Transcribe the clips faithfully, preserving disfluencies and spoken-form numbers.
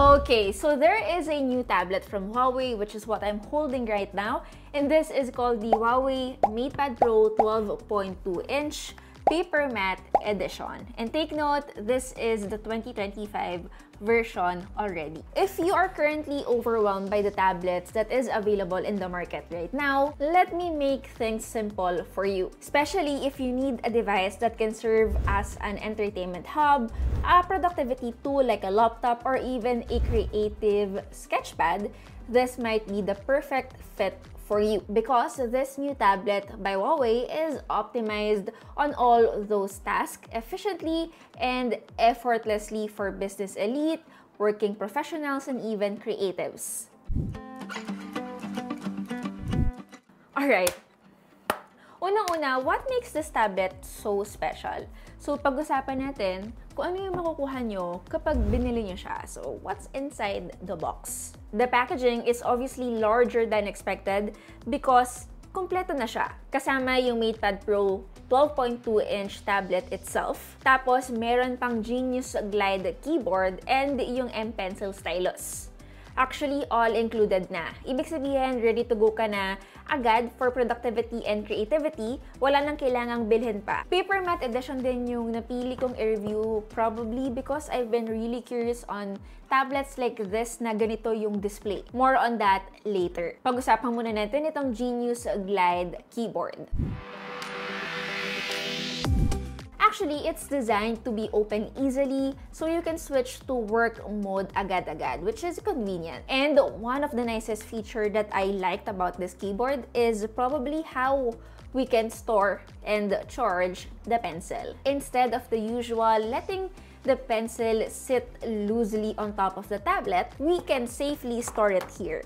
Okay, so there is a new tablet from Huawei, which is what I'm holding right now. And this is called the Huawei MatePad Pro twelve point two inch Paper Matte Edition. And take note, this is the twenty twenty-five version already. If you are currently overwhelmed by the tablets that is available in the market right now, let me make things simple for you. Especially if you need a device that can serve as an entertainment hub, a productivity tool like a laptop, or even a creative sketchpad, this might be the perfect fit for you because this new tablet by Huawei is optimized on all those tasks efficiently and effortlessly for business elite, working professionals, and even creatives. Alright, unang-una, what makes this tablet so special? So, pag-usapan natin kung ano yung makukuha nyo kapag binili nyo siya. So, what's inside the box? The packaging is obviously larger than expected because kompleto na siya. Kasama yung MatePad Pro twelve point two inch tablet itself. Tapos, meron pang Genius Glide keyboard and yung M-Pencil stylus. Actually, all included na. Ibig sabihin, ready to go ka na agad for productivity and creativity. Wala nang kailangang bilhin pa. Paper Matte Edition din yung napili kong i-review probably because I've been really curious on tablets like this na ganito yung display. More on that later. Pag-usapan muna natin itong Genius Glide keyboard. Actually, it's designed to be open easily so you can switch to work mode agad-agad, which is convenient. And one of the nicest features that I liked about this keyboard is probably how we can store and charge the pencil. Instead of the usual letting the pencil sit loosely on top of the tablet, we can safely store it here.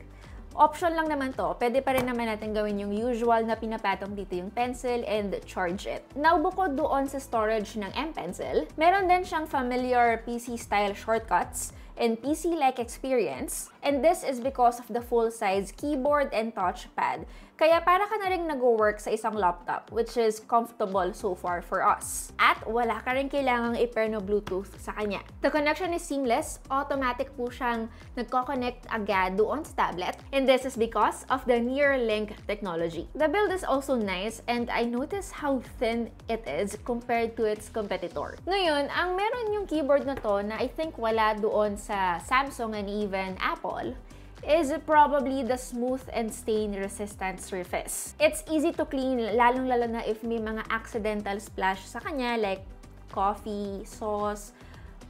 Option lang naman to, pwede pa rin naman natin gawin yung usual na pinapatong dito yung pencil and charge it. Now, bukod doon sa storage ng M-Pencil, meron din siyang familiar P C-style shortcuts and P C-like experience. And this is because of the full-size keyboard and touchpad. Kaya para ka na rin nag-work sa isang laptop, which is comfortable so far for us. At wala ka rin kailangang i-pair no Bluetooth sa kanya. The connection is seamless. Automatic po siyang nagko-connect agad doon sa tablet. And And this is because of the Near Link technology. The build is also nice and I noticed how thin it is compared to its competitor. Ngayon, ang meron yung keyboard na to na I think wala doon sa Samsung and even Apple is probably the smooth and stain-resistant surface. It's easy to clean, lalong-lalo na if may mga accidental splash sa kanya like coffee, sauce,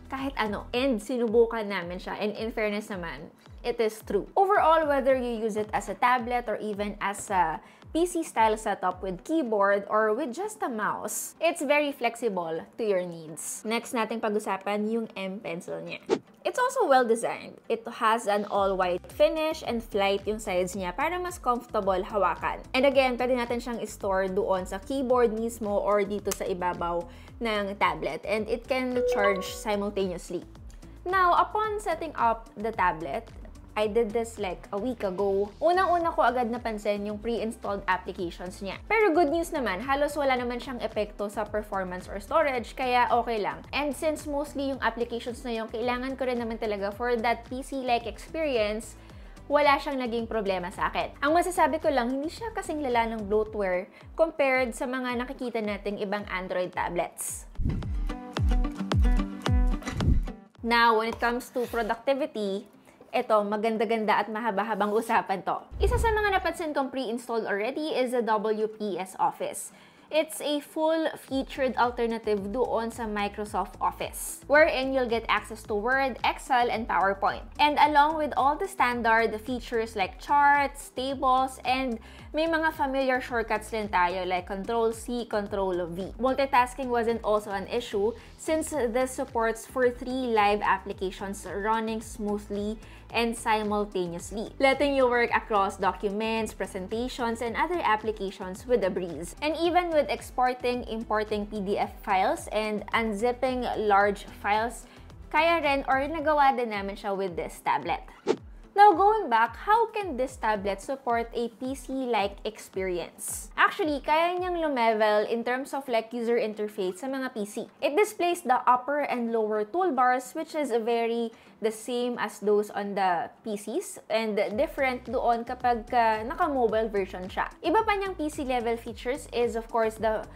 kahit ano. And sinubukan namin siya. And in fairness naman, it is true. Overall, whether you use it as a tablet or even as a P C-style setup with keyboard or with just a mouse, it's very flexible to your needs. Next nating pag-usapan yung M-Pencil niya. It's also well-designed. It has an all-white finish and flight yung sides niya para mas comfortable hawakan. And again, pwede natin siyang store doon sa keyboard mismo or dito sa ibabaw ng tablet. And it can charge simultaneously. Now, upon setting up the tablet, I did this like a week ago. Unang-una ko agad napansin yung pre-installed applications niya. Pero good news naman, halos wala naman siyang epekto sa performance or storage, kaya okay lang. And since mostly yung applications na yung kailangan ko rin naman talaga for that P C-like experience, wala siyang naging problema sa akin. Ang masasabi ko lang, hindi siya kasing lala ng bloatware compared sa mga nakikita nating ibang Android tablets. Now, when it comes to productivity, eto, maganda-ganda at mahaba-habang usapan to. Isa sa mga napansin kong pre-installed already is the W P S Office. It's a full-featured alternative doon sa Microsoft Office, wherein you'll get access to Word, Excel, and PowerPoint. And along with all the standard features like charts, tables, and may mga familiar shortcuts din tayo like control C, control V. Multitasking wasn't also an issue since this supports for three live applications running smoothly and simultaneously, letting you work across documents, presentations, and other applications with a breeze. And even with exporting, importing P D F files, and unzipping large files, kaya rin or nagawa din namin siya with this tablet. Now, going back, how can this tablet support a P C-like experience? Actually, kaya niyang lumevel in terms of like user interface sa mga P C. It displays the upper and lower toolbars, which is very the same as those on the P Cs and different doon kapag uh, naka-mobile version siya. Iba pa niyang P C-level features is of course the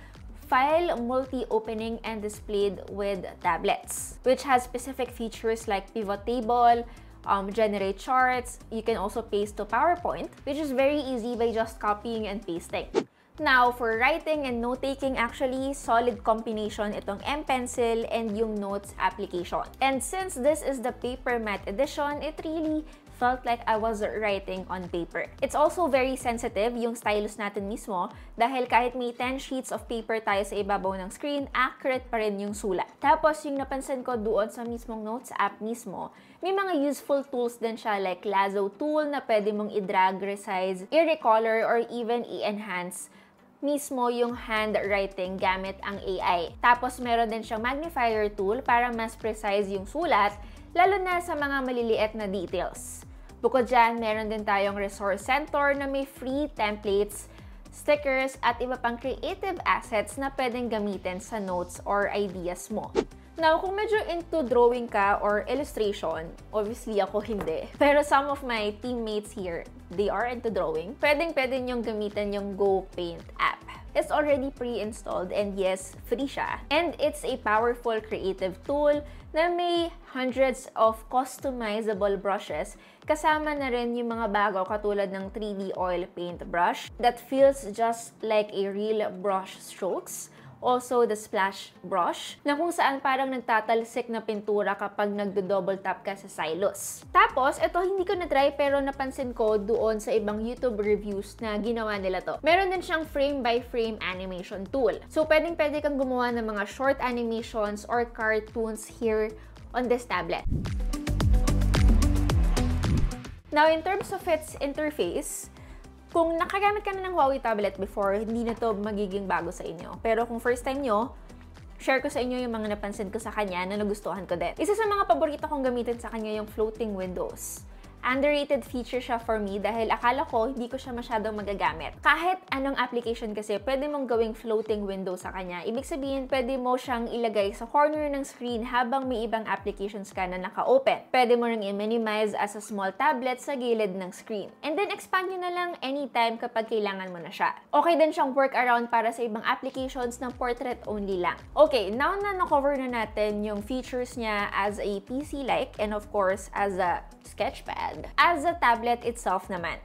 file multi-opening and displayed with tablets, which has specific features like pivot table, Um, generate charts. You can also paste to PowerPoint, which is very easy by just copying and pasting. Now, for writing and note-taking, actually, solid combination itong M-Pencil and yung Notes application. And since this is the Paper Matte edition, it really felt like I was writing on paper. It's also very sensitive yung stylus natin mismo dahil kahit may ten sheets of paper tayo sa ibabaw ng screen, accurate pa rin yung sulat. Tapos, yung napansin ko doon sa mismong Notes app mismo, may mga useful tools din siya like lasso tool na pwede mong i-drag, resize, i-recolor, or even i-enhance mismo yung handwriting gamit ang A I. Tapos meron din siyang magnifier tool para mas precise yung sulat, lalo na sa mga maliliit na details. Bukod dyan, meron din tayong resource center na may free templates, stickers, at iba pang creative assets na pwedeng gamitin sa notes or ideas mo. Now, kung medyo into drawing ka or illustration, obviously ako hindi. Pero some of my teammates here, they are into drawing. Pwedeng-pwede niyong gamitin yung Go Paint app. It's already pre-installed and yes, free siya. And it's a powerful creative tool na may hundreds of customizable brushes. Kasama na rin yung mga bago katulad ng three D oil paint brush that feels just like a real brush strokes. Also, the splash brush, na kung saan parang nagtatalsik na pintura kapag nagdo-double tap ka sa stylus. Tapos, ito hindi ko na-try pero napansin ko doon sa ibang YouTube reviews na ginawa nila to. Meron din siyang frame-by-frame animation tool. So, pwedeng-pwede kang gumawa ng mga short animations or cartoons here on this tablet. Now, in terms of its interface, kung nakagamit ka na ng Huawei tablet before, hindi na to magiging bago sa inyo. Pero kung first time nyo, share ko sa inyo yung mga napansin ko sa kanya na nagustuhan ko din. Isa sa mga paborito kong gamitin sa kanya yung floating windows. Underrated feature siya for me dahil akala ko hindi ko siya masyadong magagamit. Kahit anong application kasi, pwede mong gawing floating window sa kanya. Ibig sabihin, pwede mo siyang ilagay sa corner ng screen habang may ibang applications ka na naka-open. Pwede mo ring i-minimize as a small tablet sa gilid ng screen. And then, expand nyo na lang anytime kapag kailangan mo na siya. Okay din siyang workaround para sa ibang applications ng portrait only lang. Okay, now na na-cover na natin yung features niya as a P C-like and of course, as a sketchpad. As a tablet itself naman,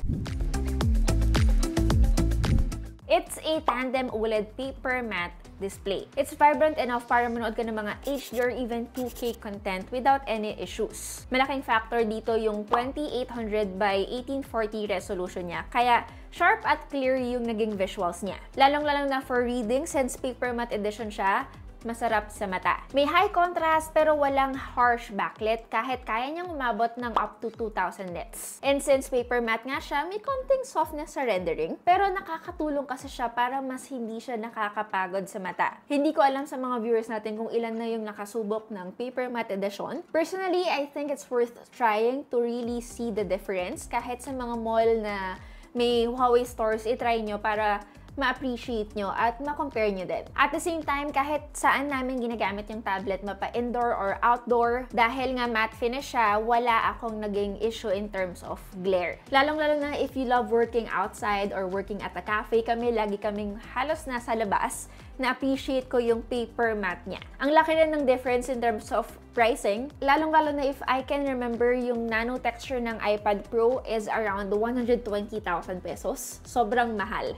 it's a tandem OLED paper matte display. It's vibrant enough para manood ka ng mga H D or even two K content without any issues. Malaking factor dito yung twenty-eight hundred by eighteen forty resolution niya. Kaya sharp at clear yung naging visuals niya. Lalong-lalong na for reading since paper matte edition siya. Masarap sa mata. May high contrast pero walang harsh backlit kahit kaya niyang umabot ng up to two thousand nits. And since paper matte nga siya, may konting softness sa rendering pero nakakatulong kasi siya para mas hindi siya nakakapagod sa mata. Hindi ko alam sa mga viewers natin kung ilan na yung nakasubok ng paper matte edition. Personally, I think it's worth trying to really see the difference kahit sa mga mall na may Huawei stores, itry nyo para ma-appreciate nyo at ma-compare nyo din. At the same time, kahit saan namin ginagamit yung tablet, mapa-indoor or outdoor, dahil nga matte finish siya, wala akong naging issue in terms of glare. Lalong-lalo na if you love working outside or working at a cafe, kami lagi kaming halos nasa labas, na-appreciate ko yung paper matte niya. Ang laki rin ng difference in terms of pricing, lalong-lalo na if I can remember yung nano texture ng iPad Pro is around one hundred twenty thousand pesos. Sobrang mahal.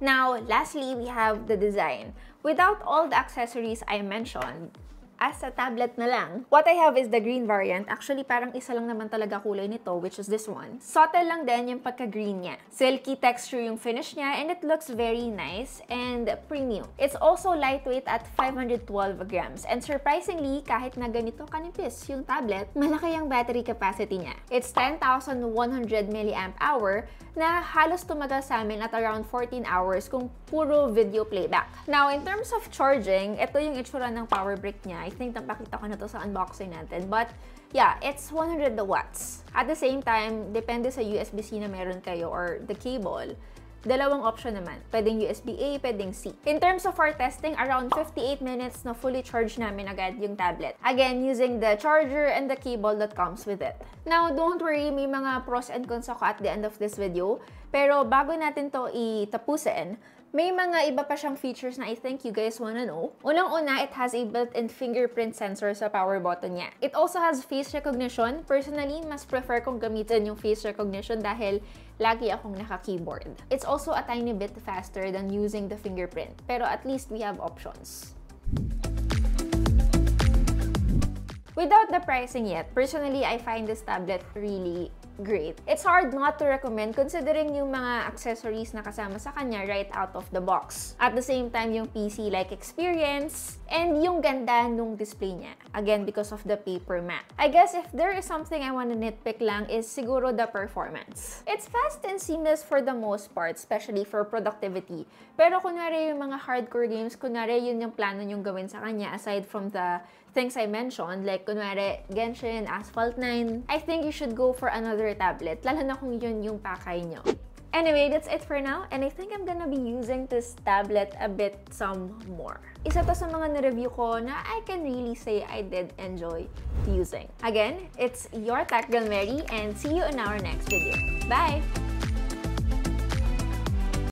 Now, lastly, we have the design. Without all the accessories I mentioned, as a tablet na lang, what I have is the green variant. Actually, parang isa lang naman talaga kulay nito, which is this one. Subtle lang din yung pagka-green niya. Silky texture yung finish niya, and it looks very nice and premium. It's also lightweight at five hundred twelve grams. And surprisingly, kahit na ganito kanipis yung tablet, malaki yung battery capacity niya. It's ten thousand one hundred milliamp hour na halos tumagal sa amin at around fourteen hours kung puro video playback. Now, in terms of charging, ito yung itsura ng power brick niya. I think napakita ko na to sa unboxing natin. But yeah, it's one hundred watts. At the same time, depende sa U S B C na meron kayo or the cable, dalawang option naman. Pwedeng U S B A, pwedeng C. In terms of our testing, around fifty-eight minutes na fully charged namin agad yung tablet. Again, using the charger and the cable that comes with it. Now, don't worry, may mga pros and cons ako at the end of this video. Pero bago natin to itapusin, may mga iba pa siyang features na I think you guys wanna know. Unang-una, it has a built-in fingerprint sensor sa power button niya. It also has face recognition. Personally, mas prefer kong gamitin yung face recognition dahil lagi akong naka-keyboard. It's also a tiny bit faster than using the fingerprint. Pero at least we have options. Without the pricing yet, personally, I find this tablet really great. It's hard not to recommend considering yung mga accessories na kasama sa kanya right out of the box. At the same time, yung P C-like experience and yung ganda nung display niya. Again, because of the paper matte. I guess if there is something I wanna nitpick lang is siguro the performance. It's fast and seamless for the most part, especially for productivity. Pero kunwari yung mga hardcore games, kunwari yun yung plano yung gawin sa kanya aside from the things I mentioned, like kunwari Genshin, Asphalt nine, I think you should go for another tablet, lalo na kung yun yung pakay nyo. Anyway, that's it for now, and I think I'm gonna be using this tablet a bit some more. Isa to sa mga na-review ko na I can really say I did enjoy using. Again, it's your Tech Girl Mary, and see you in our next video. Bye!